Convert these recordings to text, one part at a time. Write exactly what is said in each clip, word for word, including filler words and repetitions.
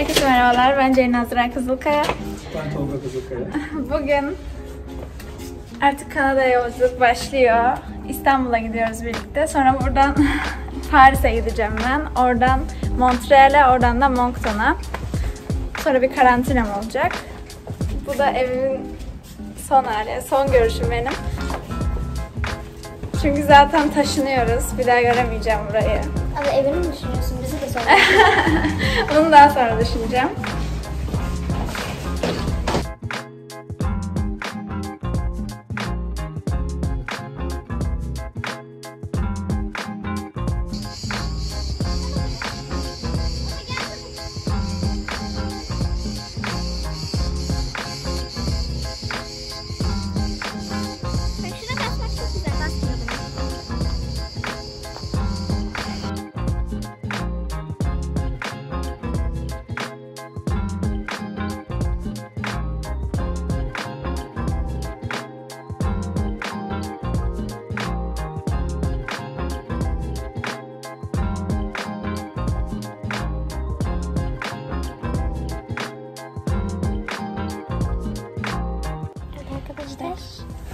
Herkese merhabalar, ben Ceylin Azra Kızılkaya. Ben Tolga Kızılkaya. Bugün artık Kanada'ya yolculuk başlıyor. İstanbul'a gidiyoruz birlikte. Sonra buradan Paris'e gideceğim ben. Oradan Montreal'e, oradan da Moncton'a. Sonra bir karantinam olacak. Bu da evimin son hali, son görüşüm benim. Çünkü zaten taşınıyoruz. Bir daha göremeyeceğim burayı. Abi evini mi düşünüyorsun? Bizi de sonra bunu daha sonra düşüneceğim.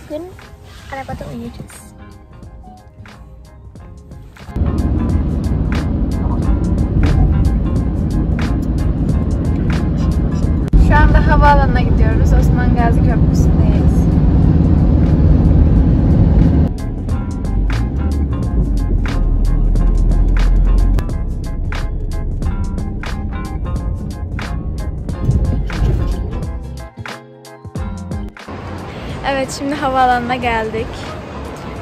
Bugün arabada uyuyacağız. Şu anda havaalanına gidiyoruz. Osman Gazi Köprüsü'ndeyiz. Evet, şimdi havaalanına geldik.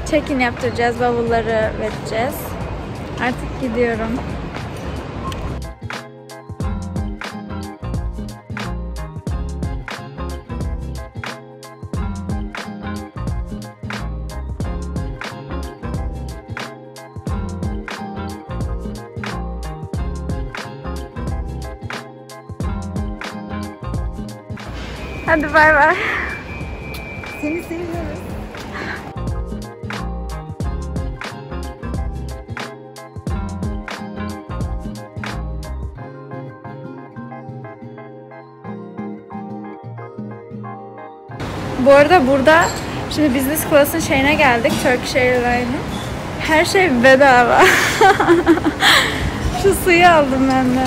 Check-in yaptıracağız, bavulları vereceğiz. Artık gidiyorum. Hadi bay bay. Seni seviyoruz. Bu arada burada şimdi business class'ın şeyine geldik, Turkish Airlines'ın. Her şey bedava. Şu suyu aldım ben de.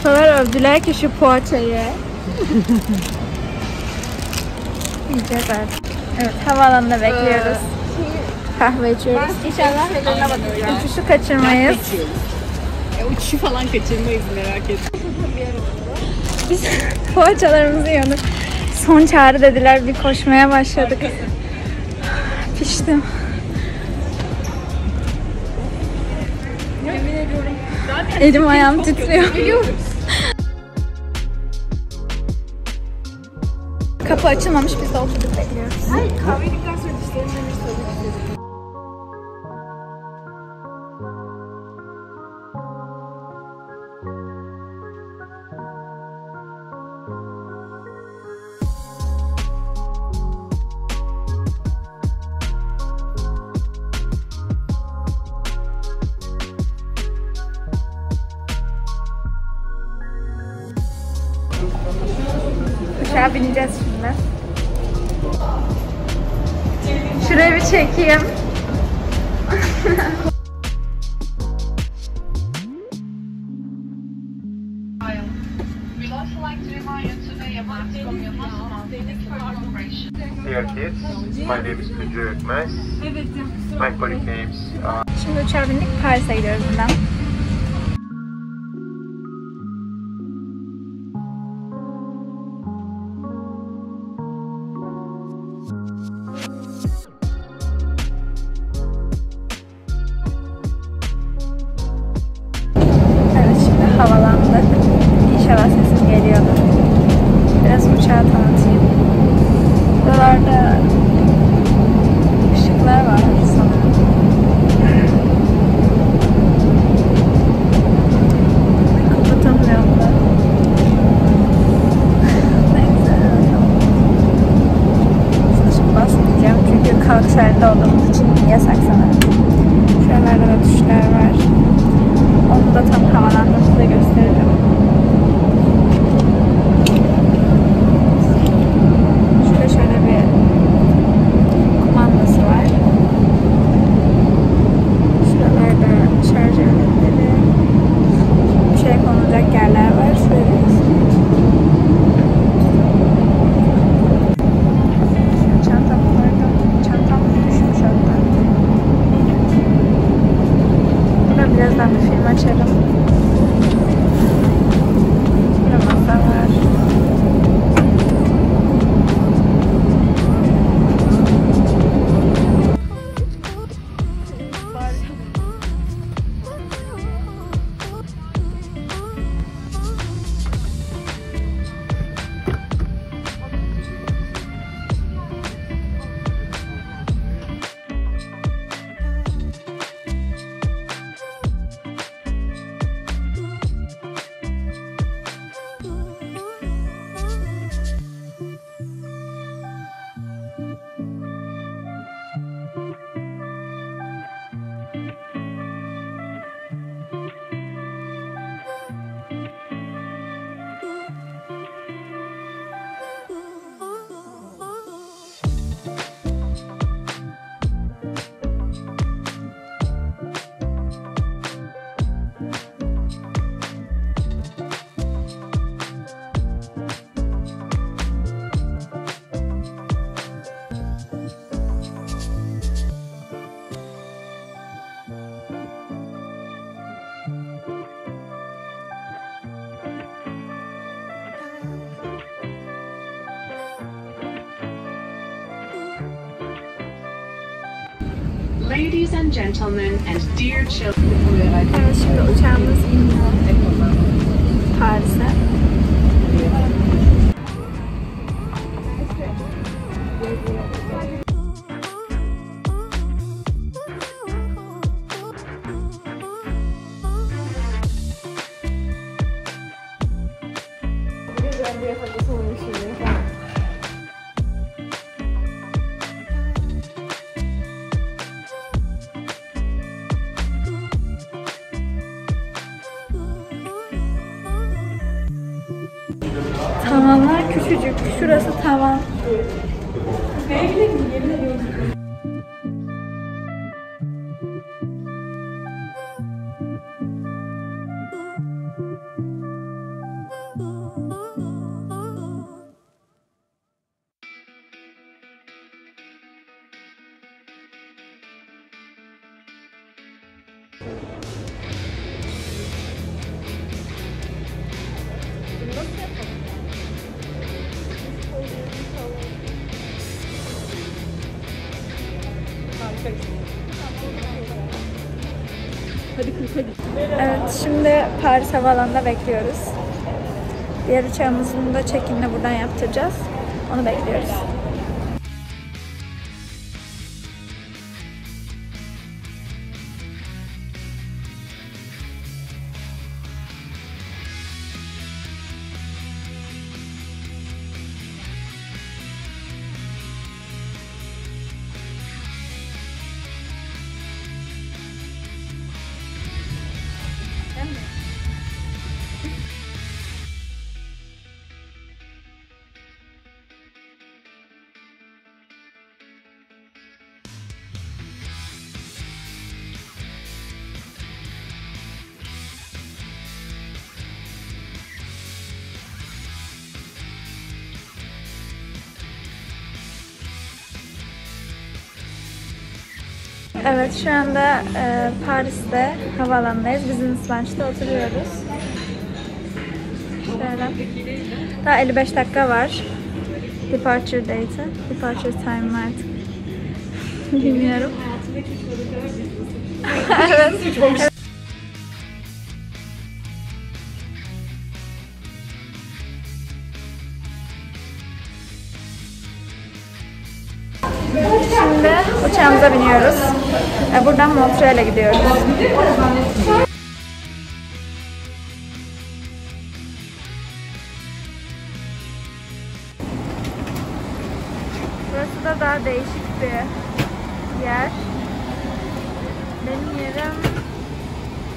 O kadar övdüler ki şu poğaçayı. Yiyeceğiz artık. Evet, havaalanında bekliyoruz. Kahve içiyoruz. İnşallah uçuşu kaçırmayız. Uçuşu falan kaçırmayız, merak etme. Biz poğaçalarımızı yiyorduk. Son çağrı dediler, bir koşmaya başladık. Piştim. Elim ayağım titriyor. Kapı açılmamış, biz de oturduk bekliyoruz. Hayır, kahve dükkan söylediklerini söyledik. Uçağa bineceğiz şimdi. Şurayı bir çekeyim. Dear kids, my name is Tuncer Ökmez. My colleague names are... Şimdi uçağa bindik, Paris'e gidiyoruz buradan. Havalandık. İnşallah sesim geliyordur. Biraz uçağı tanıtayım. Buralarda ışıklar var sanırım. Ladies and gentlemen and dear children. Evet, şimdi uçağımız iniyor Paris'e. Tavanlar küçücük. Şurası tavan. Belli mi? Yerine yok. Evet, şimdi Paris Havaalanı'nda bekliyoruz. Diğer uçağımızın da check-in'ini buradan yaptıracağız. Onu bekliyoruz. Evet, şu anda e, Paris'te havaalanındayız. Business Lunch'ta oturuyoruz. Şöyle. Daha elli beş dakika var. Departure date. Departure time artık. Bilmiyorum. Evet. Evet. Şimdi uçağımıza biniyoruz. Buradan Montreal'e gidiyoruz. Burası da daha değişik bir yer. Benim yerim...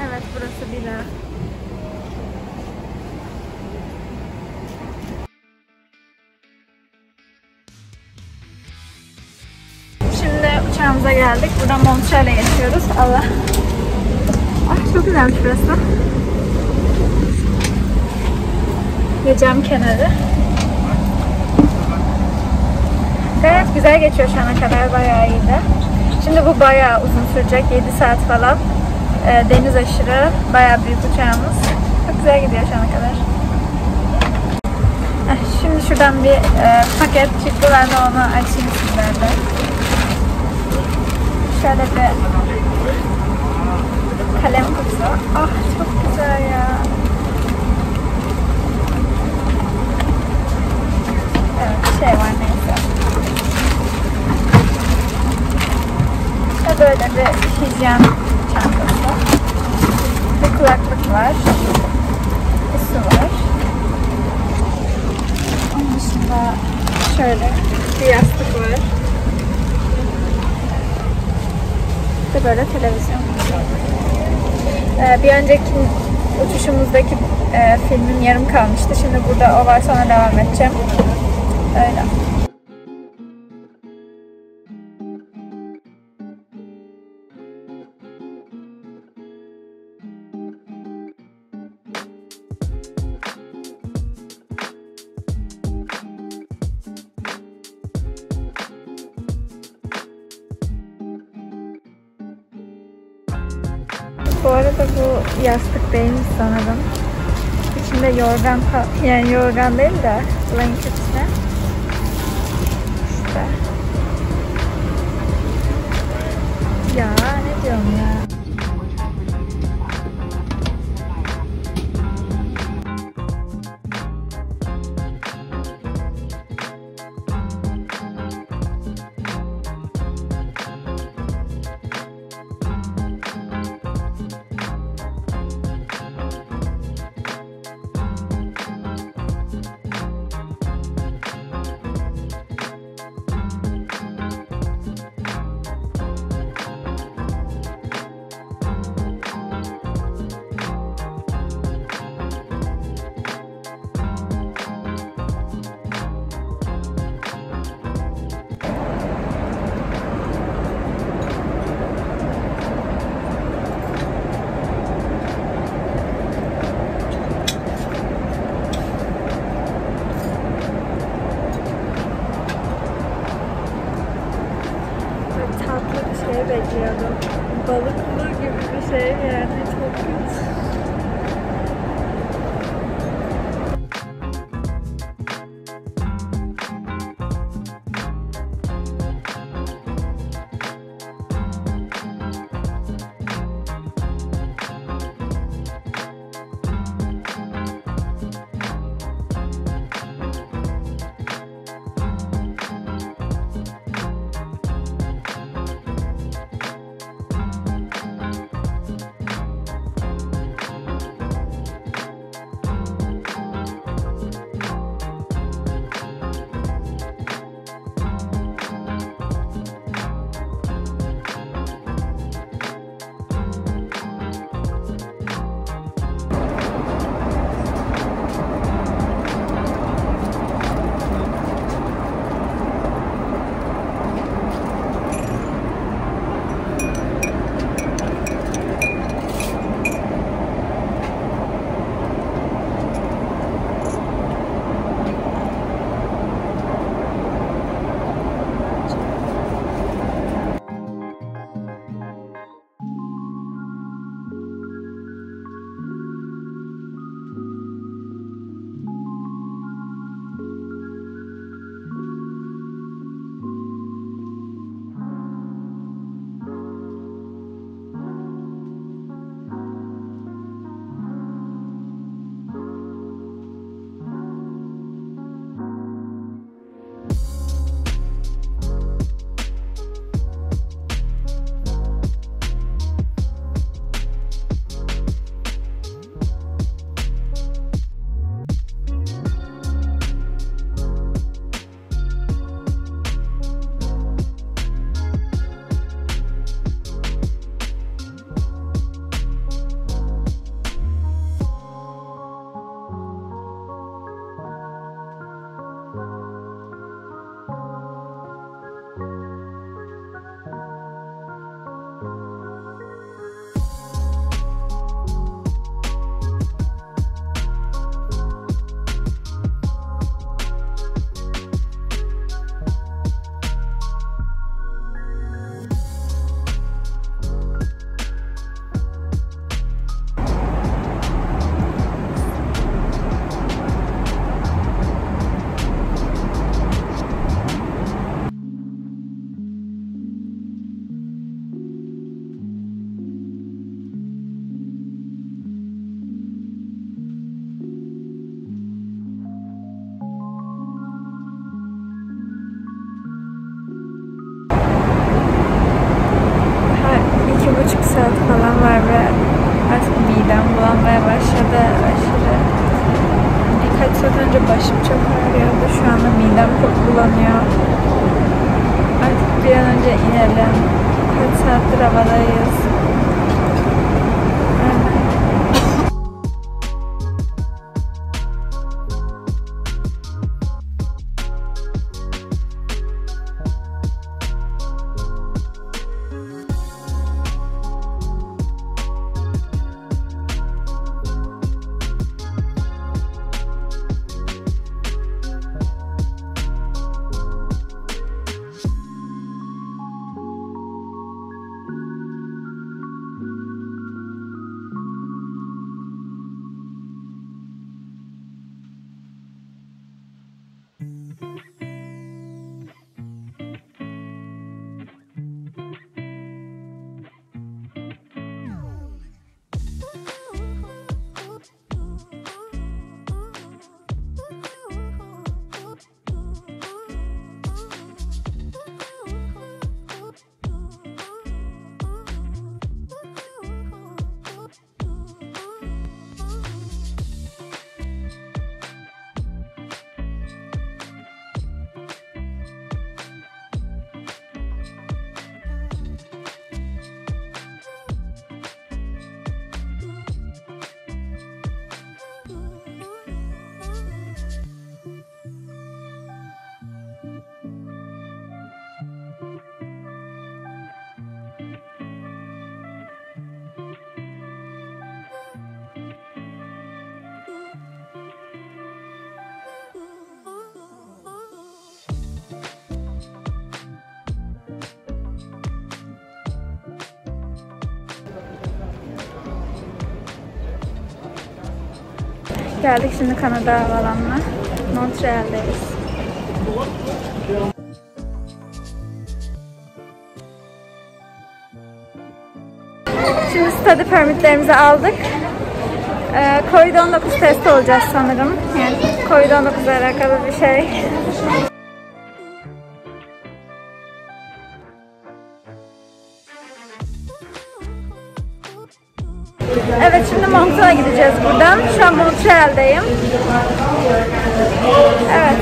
Evet, burası bina. Uçağımıza geldik. Buradan Montreal'e geçiyoruz. Allah. Ah, çok güzelmiş burası. Ve cam kenarı. Gayet güzel geçiyor şu ana kadar. Bayağı iyiydi. Şimdi bu bayağı uzun sürecek. yedi saat falan. E, deniz aşırı. Bayağı büyük uçağımız. Çok güzel gidiyor şu ana kadar. Eh, şimdi şuradan bir e, paket çıktı. Ben de onu açayım sizlerle. Şöyle bir kalem kutusu. Ah, çok güzel ya. Evet, şey var, neyse. Şöyle böyle bir hijyen çantası. Bir kulaklık var. Bir su var. Onun dışında şöyle bir yastık var. Böyle televizyon. Ee, bir önceki uçuşumuzdaki e, filmin yarım kalmıştı. Şimdi burada o var, sonra devam edeceğim. Öyle. Bu arada bu yastık değilmiş sanırım. İçinde yorgan, yani yorgan değil de blanket içine. İşte. ya, ne diyorum ya. Balıklı gibi bir şey yani, çok kötü. Başım çok ağrıyordu. Şu anda midem çok bulanıyor. Artık bir an önce inelim. Kaç saattir havadayız. Geldik şimdi Kanada havalanına. Montreal'deyiz. Şimdi study permitlerimizi aldık. Ee, COVID on dokuz testi olacağız sanırım. Yani COVID on dokuz ile alakalı bir şey. Evet, şimdi Moncton'a gideceğiz buradan. Şu an Montreal'deyim. Evet.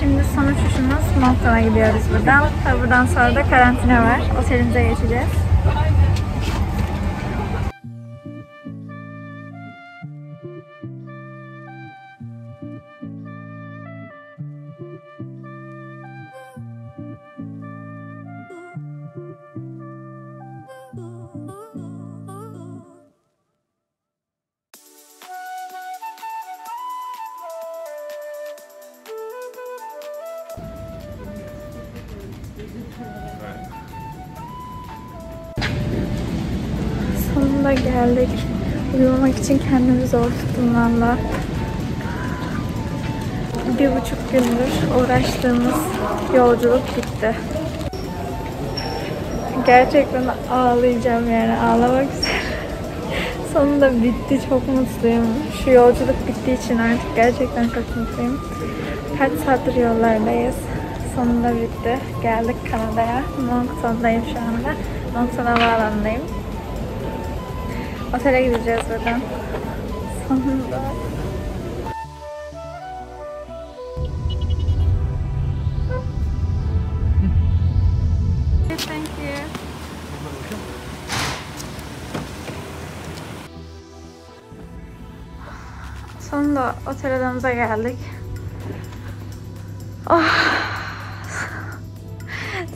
Şimdi son uçuşumuz Moncton'a gidiyoruz buradan. Tabi buradan sonra da karantina var. Otelimize geçeceğiz. Sonunda geldik. Uyumamak için kendimi zor tuttum valla. Bir buçuk gündür uğraştığımız yolculuk bitti. Gerçekten ağlayacağım yani, ağlamak üzere. Sonunda bitti, çok mutluyum. Şu yolculuk bittiği için artık gerçekten çok mutluyum. Kaç saattir yollardayız. Sonunda bitti. Geldik Kanada'ya. Moncton'dayım şu anda. Moncton havaalanındayım. Otele gideceğiz buradan. Sonunda. Thank you. Sonunda otel odamıza geldik. Oh.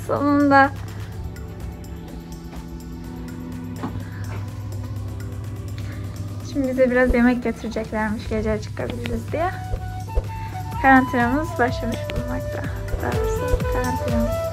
Sonunda şimdi bize biraz yemek getireceklermiş gece açıkabiliriz diye. Karantinamız başlamış bulunmakta. Daha doğrusu karantinamız